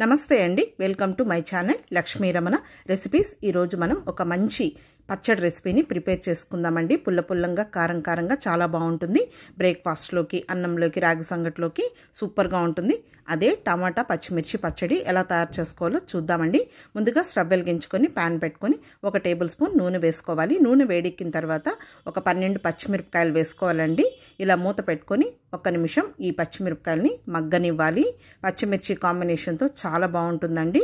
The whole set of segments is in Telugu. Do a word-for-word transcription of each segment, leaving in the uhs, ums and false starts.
నమస్తే అండి, welcome to my channel Lakshmi Ramana recipes. ఈరోజు మనం ఒక మంచి పచ్చడి రెసిపీని ప్రిపేర్ చేసుకుందామండి. పుల్ల పుల్లంగా కారం కారంగా చాలా బాగుంటుంది. బ్రేక్ఫాస్ట్లోకి, అన్నంలోకి, రాగి సంగట్లోకి సూపర్గా ఉంటుంది. అదే టమాటా పచ్చిమిర్చి పచ్చడి ఎలా తయారు చేసుకోవాలో చూద్దామండి. ముందుగా స్టవ్ వెలిగించుకొని ప్యాన్ పెట్టుకొని ఒక టేబుల్ స్పూన్ నూనె వేసుకోవాలి. నూనె వేడెక్కిన తర్వాత ఒక పన్నెండు పచ్చిమిరపకాయలు వేసుకోవాలండి. ఇలా మూత పెట్టుకొని ఒక నిమిషం ఈ పచ్చిమిరపకాయలని మగ్గనివ్వాలి. పచ్చిమిర్చి కాంబినేషన్తో చాలా బాగుంటుందండి.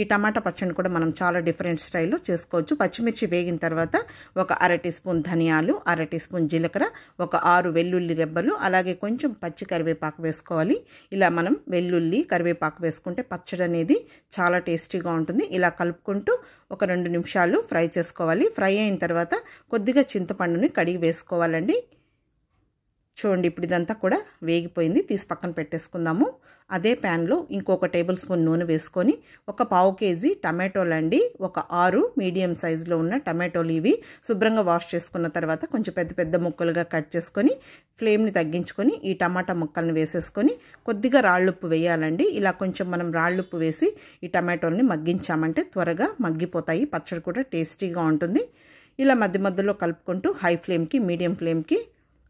ఈ టమాటా పచ్చడిని కూడా మనం చాలా డిఫరెంట్ స్టైల్లో చేసుకోవచ్చు. పచ్చిమిర్చి వేగిన తర్వాత ఒక అర టీ స్పూన్ ధనియాలు, అర టీ స్పూన్ జీలకర్ర, ఒక ఆరు వెల్లుల్లి రెబ్బలు, అలాగే కొంచెం పచ్చి కరివేపాకు వేసుకోవాలి. ఇలా మనం వెల్లుల్లి కరివేపాకు వేసుకుంటే పచ్చడి అనేది చాలా టేస్టీగా ఉంటుంది. ఇలా కలుపుకుంటూ ఒక రెండు నిమిషాలు ఫ్రై చేసుకోవాలి. ఫ్రై అయిన తర్వాత కొద్దిగా చింతపండుని కడిగి వేసుకోవాలండి. చూడండి, ఇప్పుడు ఇదంతా కూడా వేగిపోయింది, తీసి పక్కన పెట్టేసుకుందాము. అదే ప్యాన్లో ఇంకొక టేబుల్ స్పూన్ నూనె వేసుకొని ఒక పావు కేజీ టమాటోలు అండి, ఒక ఆరు మీడియం సైజులో ఉన్న టమాటోలు. ఇవి శుభ్రంగా వాష్ చేసుకున్న తర్వాత కొంచెం పెద్ద పెద్ద ముక్కలుగా కట్ చేసుకొని ఫ్లేమ్ని తగ్గించుకొని ఈ టమాటా ముక్కల్ని వేసేసుకొని కొద్దిగా రాళ్ళుప్పు వేయాలండి. ఇలా కొంచెం మనం రాళ్ళుప్పు వేసి ఈ టమాటోల్ని మగ్గించామంటే త్వరగా మగ్గిపోతాయి, పచ్చడి కూడా టేస్టీగా ఉంటుంది. ఇలా మధ్య మధ్యలో కలుపుకుంటూ హై ఫ్లేమ్కి, మీడియం ఫ్లేమ్కి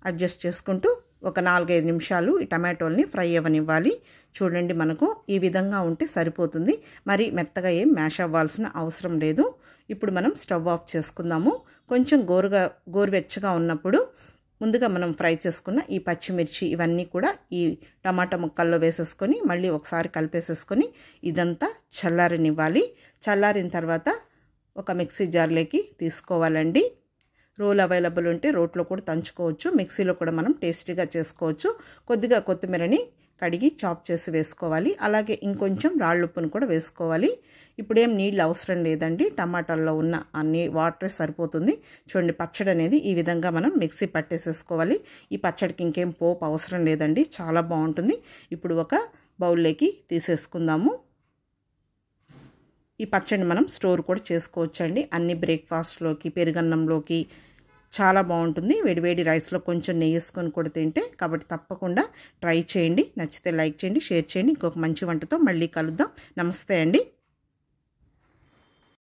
అడ్జస్ట్ చేసుకుంటూ ఒక నాలుగైదు నిమిషాలు ఈ టమాటోల్ని ఫ్రై అవ్వనివ్వాలి. చూడండి, మనకు ఈ విధంగా ఉంటే సరిపోతుంది. మరి మెత్తగా ఏం మ్యాష్ అవ్వాల్సిన అవసరం లేదు. ఇప్పుడు మనం స్టవ్ ఆఫ్ చేసుకుందాము. కొంచెం గోరుగా గోరువెచ్చగా ఉన్నప్పుడు ముందుగా మనం ఫ్రై చేసుకున్న ఈ పచ్చిమిర్చి ఇవన్నీ కూడా ఈ టమాటా ముక్కల్లో వేసేసుకొని మళ్ళీ ఒకసారి కలిపేసేసుకొని ఇదంతా చల్లారనివ్వాలి. చల్లారిన తర్వాత ఒక మిక్సీ జార్లోకి తీసుకోవాలండి. రోల్ అవైలబుల్ ఉంటే రోట్లో కూడా దంచుకోవచ్చు, మిక్సీలో కూడా మనం టేస్టీగా చేసుకోవచ్చు. కొద్దిగా కొత్తిమీరని కడిగి చాప్ చేసి వేసుకోవాలి. అలాగే ఇంకొంచెం రాళ్ళుప్పును కూడా వేసుకోవాలి. ఇప్పుడేం నీళ్ళు అవసరం లేదండి, టమాటాల్లో ఉన్న అన్ని వాటర్ సరిపోతుంది. చూడండి, పచ్చడి అనేది ఈ విధంగా మనం మిక్సీ పట్టేసేసుకోవాలి. ఈ పచ్చడికి ఇంకేం పోపు అవసరం లేదండి, చాలా బాగుంటుంది. ఇప్పుడు ఒక బౌల్లోకి తీసేసుకుందాము. ఈ పచ్చడిని మనం స్టోర్ కూడా చేసుకోవచ్చండి. అన్ని బ్రేక్ఫాస్ట్లోకి, పెరుగన్నంలోకి చాలా బాగుంటుంది. వేడివేడి రైస్లో కొంచెం నెయ్యి వేసుకొని కూడా తింటే. కాబట్టి తప్పకుండా ట్రై చేయండి. నచ్చితే లైక్ చేయండి, షేర్ చేయండి. ఇంకొక మంచి వంటతో మళ్ళీ కలుద్దాం. నమస్తే అండి.